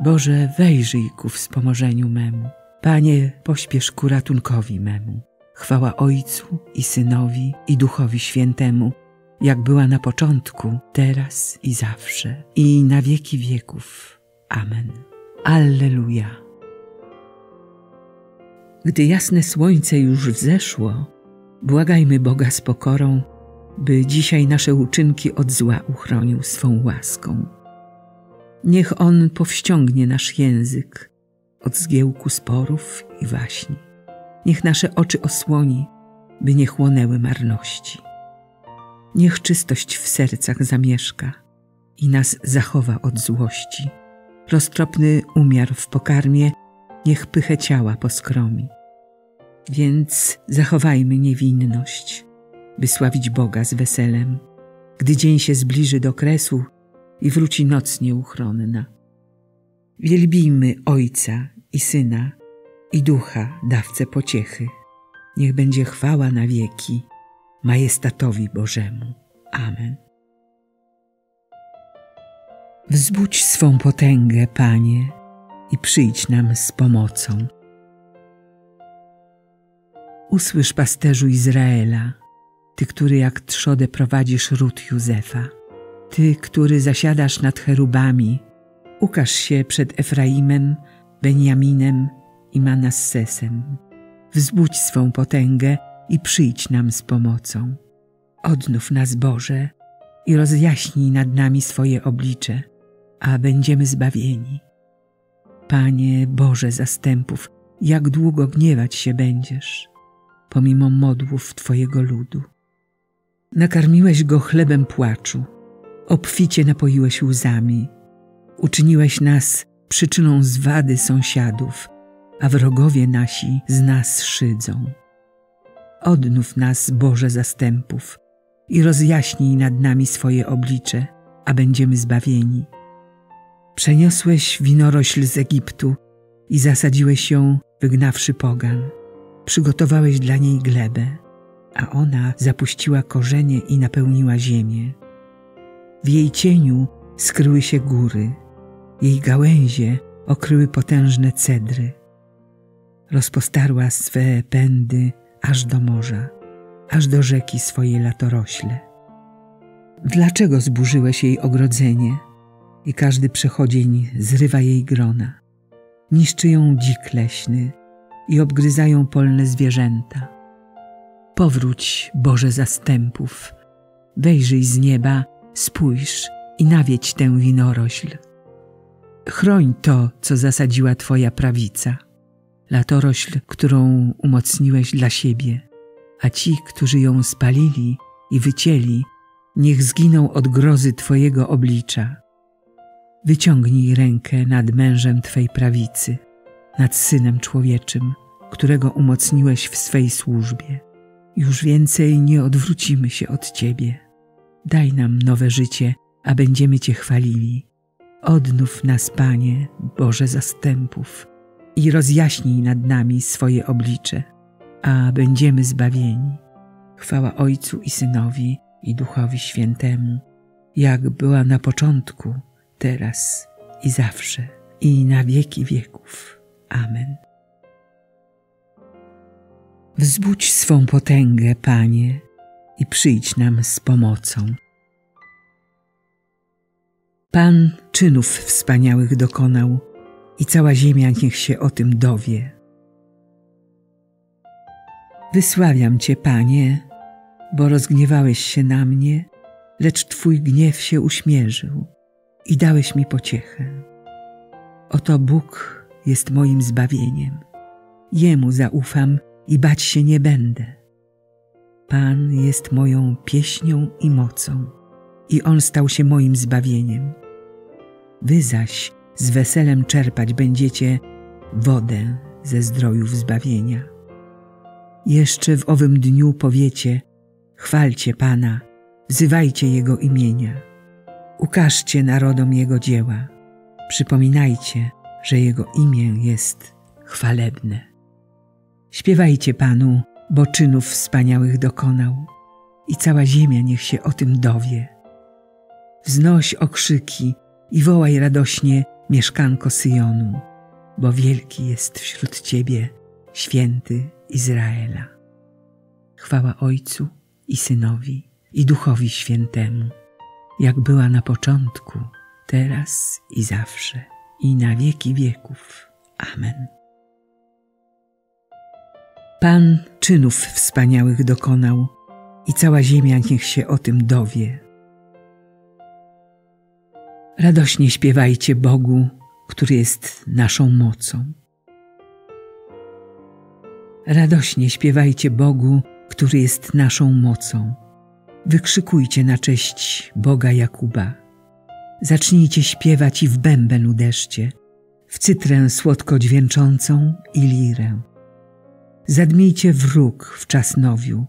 Boże, wejrzyj ku wspomożeniu memu. Panie, pośpiesz ku ratunkowi memu. Chwała Ojcu i Synowi, i Duchowi Świętemu, jak była na początku, teraz i zawsze, i na wieki wieków. Amen. Alleluja. Gdy jasne słońce już wzeszło, błagajmy Boga z pokorą, by dzisiaj nasze uczynki od zła uchronił swą łaską. Niech On powściągnie nasz język od zgiełku sporów i waśni. Niech nasze oczy osłoni, by nie chłonęły marności. Niech czystość w sercach zamieszka i nas zachowa od złości. Roztropny umiar w pokarmie, niech pychę ciała poskromi. Więc zachowajmy niewinność, by sławić Boga z weselem, gdy dzień się zbliży do kresu i wróci noc nieuchronna. Wielbijmy Ojca i Syna, i Ducha, dawcę pociechy. Niech będzie chwała na wieki majestatowi Bożemu. Amen. Wzbudź swą potęgę, Panie, i przyjdź nam z pomocą. Usłysz, pasterzu Izraela, Ty, który jak trzodę prowadzisz ród Józefa, Ty, który zasiadasz nad cherubami, ukaż się przed Efraimem, Benjaminem i Manassesem. Wzbudź swą potęgę i przyjdź nam z pomocą. Odnów nas, Boże, i rozjaśnij nad nami swoje oblicze, a będziemy zbawieni. Panie Boże zastępów, jak długo gniewać się będziesz, pomimo modłów Twojego ludu. Nakarmiłeś go chlebem płaczu, obficie napoiłeś łzami, uczyniłeś nas przyczyną zwady sąsiadów, a wrogowie nasi z nas szydzą. Odnów nas, Boże zastępów, i rozjaśnij nad nami swoje oblicze, a będziemy zbawieni. Przeniosłeś winorośl z Egiptu i zasadziłeś ją, wygnawszy pogan. Przygotowałeś dla niej glebę, a ona zapuściła korzenie i napełniła ziemię. W jej cieniu skryły się góry, jej gałęzie okryły potężne cedry. Rozpostarła swe pędy aż do morza, aż do rzeki swoje latorośle. Dlaczego zburzyłeś jej ogrodzenie i każdy przechodzień zrywa jej grona? Niszczy ją dzik leśny i obgryzają polne zwierzęta. Powróć, Boże zastępów, wejrzyj z nieba, spójrz i nawiedź tę winorośl. Chroń to, co zasadziła Twoja prawica, latorośl, którą umocniłeś dla siebie, a ci, którzy ją spalili i wycięli, niech zginą od grozy Twojego oblicza. Wyciągnij rękę nad mężem Twej prawicy, nad Synem Człowieczym, którego umocniłeś w swej służbie. Już więcej nie odwrócimy się od Ciebie. Daj nam nowe życie, a będziemy Cię chwalili. Odnów nas, Panie, Boże zastępów, i rozjaśnij nad nami swoje oblicze, a będziemy zbawieni. Chwała Ojcu i Synowi, i Duchowi Świętemu, jak była na początku, teraz i zawsze, i na wieki wieków. Amen. Wzbudź swą potęgę, Panie, i przyjdź nam z pomocą. Pan czynów wspaniałych dokonał i cała ziemia niech się o tym dowie. Wysławiam Cię, Panie, bo rozgniewałeś się na mnie, lecz Twój gniew się uśmierzył i dałeś mi pociechę. Oto Bóg jest moim zbawieniem. Jemu zaufam i bać się nie będę. Pan jest moją pieśnią i mocą, i On stał się moim zbawieniem. Wy zaś z weselem czerpać będziecie wodę ze zdrojów zbawienia. Jeszcze w owym dniu powiecie: chwalcie Pana, wzywajcie Jego imienia. Ukażcie narodom Jego dzieła, przypominajcie, że Jego imię jest chwalebne. Śpiewajcie Panu, bo czynów wspaniałych dokonał i cała ziemia niech się o tym dowie. Wznoś okrzyki i wołaj radośnie, mieszkanko Syjonu, bo wielki jest wśród Ciebie święty Izraela. Chwała Ojcu i Synowi, i Duchowi Świętemu, jak była na początku, teraz i zawsze, i na wieki wieków. Amen. Pan czynów wspaniałych dokonał i cała ziemia niech się o tym dowie. Radośnie śpiewajcie Bogu, który jest naszą mocą. Radośnie śpiewajcie Bogu, który jest naszą mocą. Wykrzykujcie na cześć Boga Jakuba. Zacznijcie śpiewać i w bęben uderzcie, w cytrę słodko dźwięczącą i lirę. Zadmijcie wróg w czas nowiu,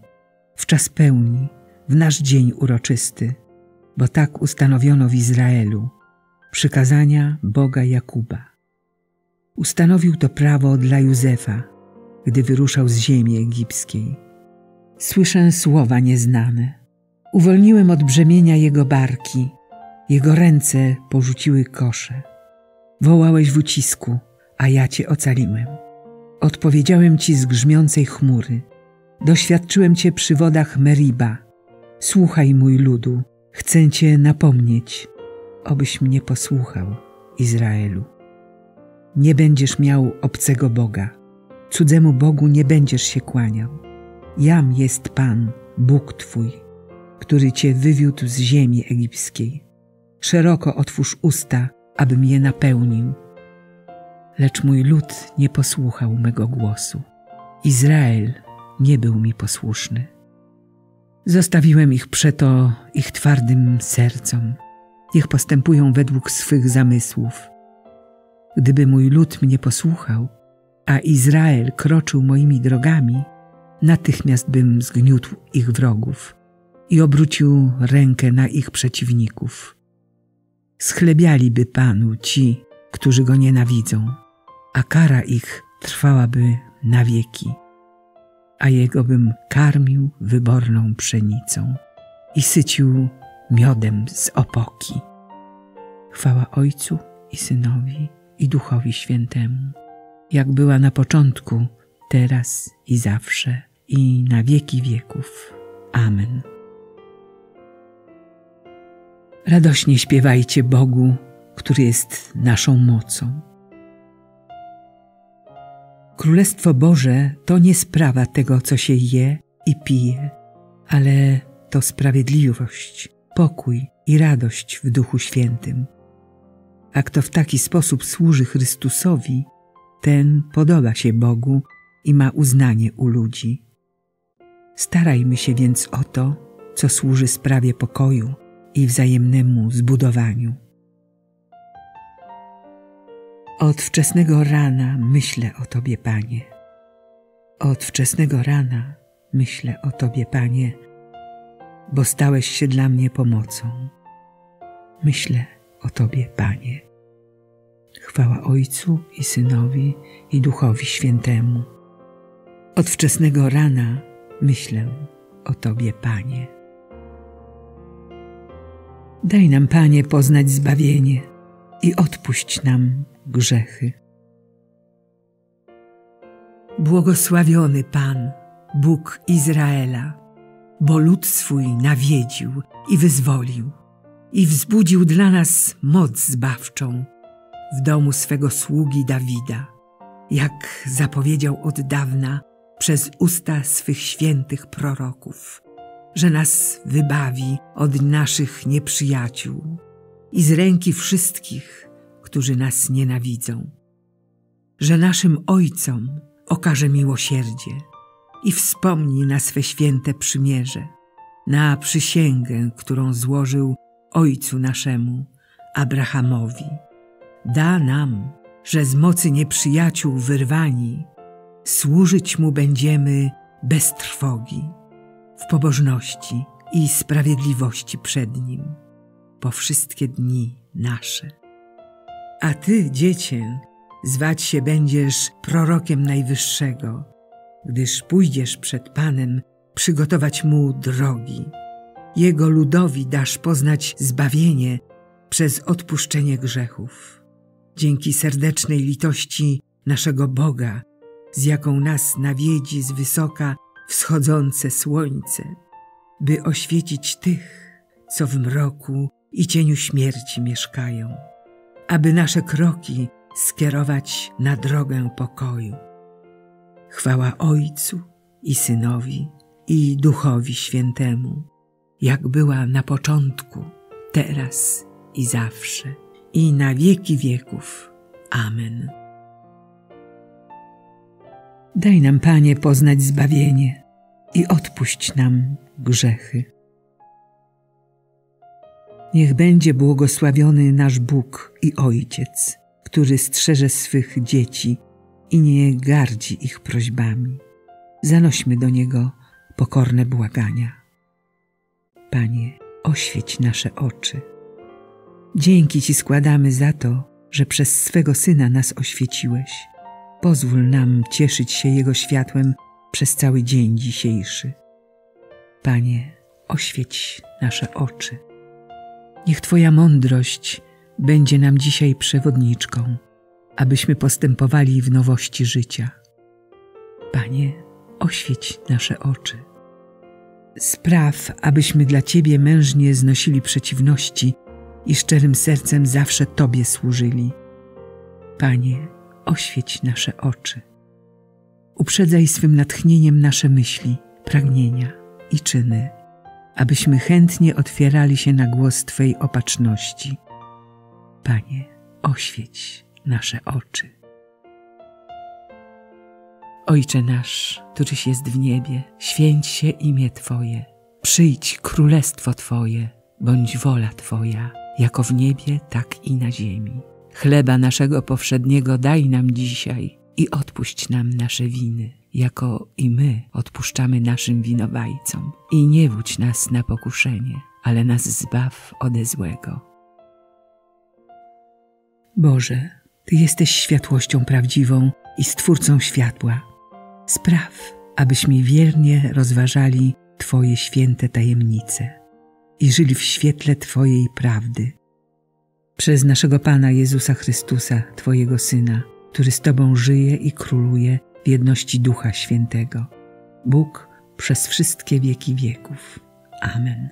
w czas pełni, w nasz dzień uroczysty, bo tak ustanowiono w Izraelu przykazania Boga Jakuba. Ustanowił to prawo dla Józefa, gdy wyruszał z ziemi egipskiej. Słyszę słowa nieznane. Uwolniłem od brzemienia jego barki, jego ręce porzuciły kosze. Wołałeś w ucisku, a ja cię ocaliłem. Odpowiedziałem ci z grzmiącej chmury. Doświadczyłem cię przy wodach Meriba. Słuchaj, mój ludu, chcę cię napomnieć, obyś mnie posłuchał, Izraelu. Nie będziesz miał obcego Boga. Cudzemu Bogu nie będziesz się kłaniał. Jam jest Pan, Bóg Twój, który Cię wywiódł z ziemi egipskiej. Szeroko otwórz usta, abym je napełnił. Lecz mój lud nie posłuchał mego głosu. Izrael nie był mi posłuszny. Zostawiłem ich przeto ich twardym sercom. Niech postępują według swych zamysłów. Gdyby mój lud mnie posłuchał, a Izrael kroczył moimi drogami, natychmiast bym zgniótł ich wrogów i obrócił rękę na ich przeciwników. Schlebialiby Panu ci, którzy Go nienawidzą, a kara ich trwałaby na wieki, a Jego bym karmił wyborną pszenicą i sycił miodem z opoki. Chwała Ojcu i Synowi, i Duchowi Świętemu, jak była na początku, teraz i zawsze, i na wieki wieków. Amen. Radośnie śpiewajcie Bogu, który jest naszą mocą. Królestwo Boże to nie sprawa tego, co się je i pije, ale to sprawiedliwość, pokój i radość w Duchu Świętym. A kto w taki sposób służy Chrystusowi, ten podoba się Bogu i ma uznanie u ludzi. Starajmy się więc o to, co służy sprawie pokoju i wzajemnemu zbudowaniu. Od wczesnego rana myślę o Tobie, Panie. Od wczesnego rana myślę o Tobie, Panie, bo stałeś się dla mnie pomocą. Myślę o Tobie, Panie. Chwała Ojcu i Synowi, i Duchowi Świętemu. Od wczesnego rana myślę o Tobie, Panie. Daj nam, Panie, poznać zbawienie i odpuść nam grzechy. Błogosławiony Pan, Bóg Izraela, bo lud swój nawiedził i wyzwolił, i wzbudził dla nas moc zbawczą w domu swego sługi Dawida, jak zapowiedział od dawna przez usta swych świętych proroków, że nas wybawi od naszych nieprzyjaciół i z ręki wszystkich, którzy nas nienawidzą, że naszym ojcom okaże miłosierdzie i wspomni na swe święte przymierze, na przysięgę, którą złożył ojcu naszemu, Abrahamowi. Da nam, że z mocy nieprzyjaciół wyrwani, służyć Mu będziemy bez trwogi, w pobożności i sprawiedliwości przed Nim, po wszystkie dni nasze. A Ty, Dziecię, zwać się będziesz prorokiem Najwyższego, gdyż pójdziesz przed Panem przygotować Mu drogi. Jego ludowi dasz poznać zbawienie przez odpuszczenie grzechów. dzięki serdecznej litości naszego Boga, z jaką nas nawiedzi z wysoka wschodzące słońce, by oświecić tych, co w mroku i cieniu śmierci mieszkają, aby nasze kroki skierować na drogę pokoju. Chwała Ojcu i Synowi, i Duchowi Świętemu, jak była na początku, teraz i zawsze, i na wieki wieków. Amen. Daj nam, Panie, poznać zbawienie i odpuść nam grzechy. Niech będzie błogosławiony nasz Bóg i Ojciec, który strzeże swych dzieci i nie gardzi ich prośbami. Zanośmy do Niego pokorne błagania. Panie, oświeć nasze oczy. Dzięki Ci składamy za to, że przez swego Syna nas oświeciłeś. Pozwól nam cieszyć się Jego światłem przez cały dzień dzisiejszy. Panie, oświeć nasze oczy. Niech Twoja mądrość będzie nam dzisiaj przewodniczką, abyśmy postępowali w nowości życia. Panie, oświeć nasze oczy. Spraw, abyśmy dla Ciebie mężnie znosili przeciwności i szczerym sercem zawsze Tobie służyli. Panie, oświeć nasze oczy. Uprzedzaj swym natchnieniem nasze myśli, pragnienia i czyny, abyśmy chętnie otwierali się na głos Twojej opatrzności. Panie, oświeć nasze oczy. Ojcze nasz, któryś jest w niebie, święć się imię Twoje. Przyjdź królestwo Twoje, bądź wola Twoja, jako w niebie, tak i na ziemi. Chleba naszego powszedniego daj nam dzisiaj i odpuść nam nasze winy, jako i my odpuszczamy naszym winowajcom. I nie wódź nas na pokuszenie, ale nas zbaw ode złego. Boże, Ty jesteś światłością prawdziwą i Stwórcą światła. Spraw, abyśmy wiernie rozważali Twoje święte tajemnice i żyli w świetle Twojej prawdy. Przez naszego Pana Jezusa Chrystusa, Twojego Syna, który z Tobą żyje i króluje w jedności Ducha Świętego, Bóg przez wszystkie wieki wieków. Amen.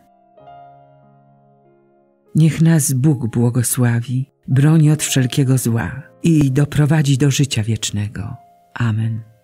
Niech nas Bóg błogosławi, broni od wszelkiego zła i doprowadzi do życia wiecznego. Amen.